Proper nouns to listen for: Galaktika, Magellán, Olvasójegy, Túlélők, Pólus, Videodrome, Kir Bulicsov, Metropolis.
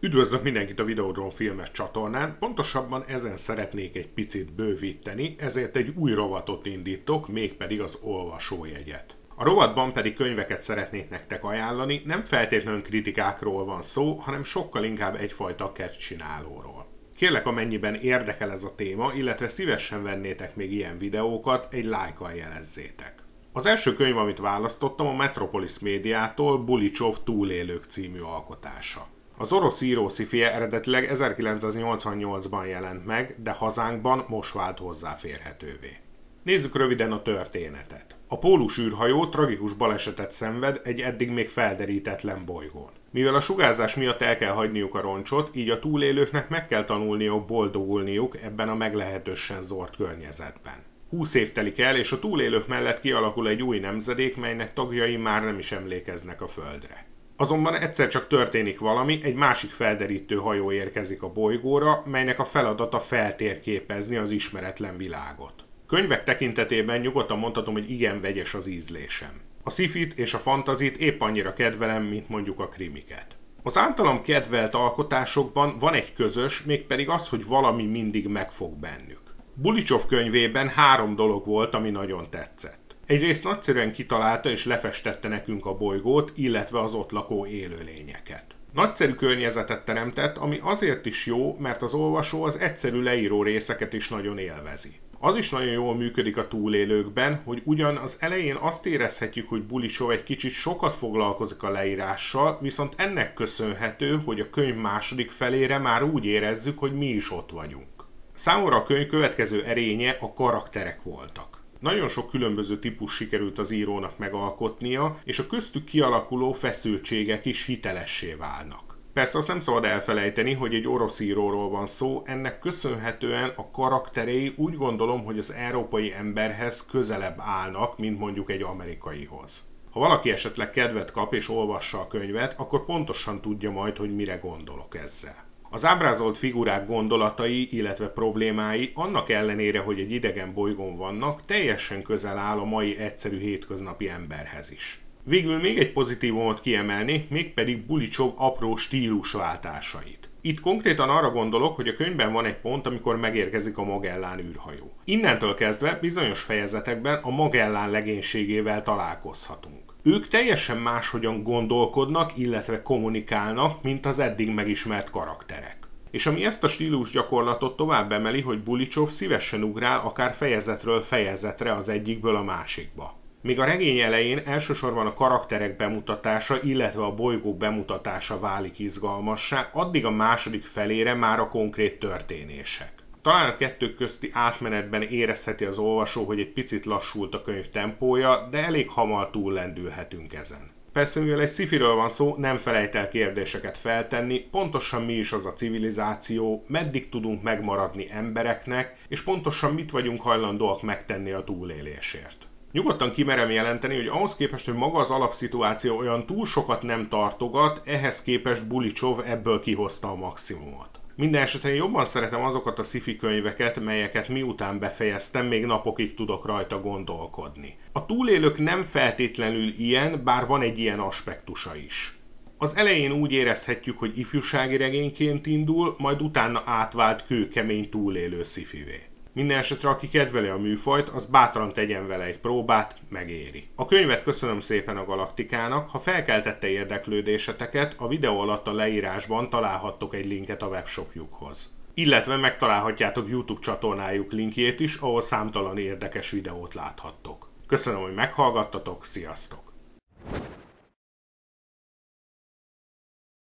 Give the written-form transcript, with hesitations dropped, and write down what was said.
Üdvözlök mindenkit a Videodrome filmes csatornán, pontosabban ezen szeretnék egy picit bővíteni, ezért egy új rovatot indítok, mégpedig az olvasójegyet. A rovatban pedig könyveket szeretnék nektek ajánlani, nem feltétlenül kritikákról van szó, hanem sokkal inkább egyfajta kertcsinálóról. Kérlek, amennyiben érdekel ez a téma, illetve szívesen vennétek még ilyen videókat, egy lájkkal jelezzétek. Az első könyv, amit választottam, a Metropolis médiától Bulicsov Túlélők című alkotása. Az orosz író szifie eredetileg 1988-ban jelent meg, de hazánkban most vált hozzáférhetővé. Nézzük röviden a történetet. A Pólus űrhajó tragikus balesetet szenved egy eddig még felderítetlen bolygón. Mivel a sugárzás miatt el kell hagyniuk a roncsot, így a túlélőknek meg kell tanulniuk boldogulniuk ebben a meglehetősen zord környezetben. 20 év telik el, és a túlélők mellett kialakul egy új nemzedék, melynek tagjai már nem is emlékeznek a Földre. Azonban egyszer csak történik valami, egy másik felderítő hajó érkezik a bolygóra, melynek a feladata feltérképezni az ismeretlen világot. Könyvek tekintetében nyugodtan mondhatom, hogy igen vegyes az ízlésem. A szifit és a fantazit épp annyira kedvelem, mint mondjuk a krimiket. Az általam kedvelt alkotásokban van egy közös, mégpedig az, hogy valami mindig megfog bennük. Bulicsov könyvében 3 dolog volt, ami nagyon tetszett. Egyrészt nagyszerűen kitalálta és lefestette nekünk a bolygót, illetve az ott lakó élőlényeket. Nagyszerű környezetet teremtett, ami azért is jó, mert az olvasó az egyszerű leíró részeket is nagyon élvezi. Az is nagyon jól működik a túlélőkben, hogy ugyan az elején azt érezhetjük, hogy Bulicsov egy kicsit sokat foglalkozik a leírással, viszont ennek köszönhető, hogy a könyv második felére már úgy érezzük, hogy mi is ott vagyunk. Számomra a könyv következő erénye a karakterek voltak. Nagyon sok különböző típus sikerült az írónak megalkotnia, és a köztük kialakuló feszültségek is hitelessé válnak. Persze azt nem szabad elfelejteni, hogy egy orosz íróról van szó, ennek köszönhetően a karakterei úgy gondolom, hogy az európai emberhez közelebb állnak, mint mondjuk egy amerikaihoz. Ha valaki esetleg kedvet kap és olvassa a könyvet, akkor pontosan tudja majd, hogy mire gondolok ezzel. Az ábrázolt figurák gondolatai, illetve problémái annak ellenére, hogy egy idegen bolygón vannak, teljesen közel áll a mai egyszerű hétköznapi emberhez is. Végül még egy pozitívumot kiemelnék, mégpedig Bulicsov apró stílusváltásait. Itt konkrétan arra gondolok, hogy a könyvben van egy pont, amikor megérkezik a Magellán űrhajó. Innentől kezdve bizonyos fejezetekben a Magellán legénységével találkozhatunk. Ők teljesen máshogyan gondolkodnak, illetve kommunikálnak, mint az eddig megismert karakterek. És ami ezt a stílus gyakorlatot tovább emeli, hogy Bulicsov szívesen ugrál akár fejezetről fejezetre az egyikből a másikba. Még a regény elején elsősorban a karakterek bemutatása, illetve a bolygók bemutatása válik izgalmassá, addig a második felére már a konkrét történések. Talán a kettők közti átmenetben érezheti az olvasó, hogy egy picit lassult a könyv tempója, de elég hamar túllendülhetünk ezen. Persze, mivel egy sci-firől van szó, nem felejt el kérdéseket feltenni, pontosan mi is az a civilizáció, meddig tudunk megmaradni embereknek, és pontosan mit vagyunk hajlandóak megtenni a túlélésért. Nyugodtan kimerem jelenteni, hogy ahhoz képest, hogy maga az alapszituáció olyan túl sokat nem tartogat, ehhez képest Bulicsov ebből kihozta a maximumot. Minden esetre jobban szeretem azokat a sci-fi könyveket, melyeket miután befejeztem, még napokig tudok rajta gondolkodni. A túlélők nem feltétlenül ilyen, bár van egy ilyen aspektusa is. Az elején úgy érezhetjük, hogy ifjúsági regényként indul, majd utána átvált kőkemény túlélő sci-fivé. Minden esetre, aki kedveli a műfajt, az bátran tegyen vele egy próbát, megéri. A könyvet köszönöm szépen a Galaktikának, ha felkeltette érdeklődéseteket, a videó alatt a leírásban találhattok egy linket a webshopjukhoz. Illetve megtalálhatjátok YouTube csatornájuk linkjét is, ahol számtalan érdekes videót láthattok. Köszönöm, hogy meghallgattatok, sziasztok!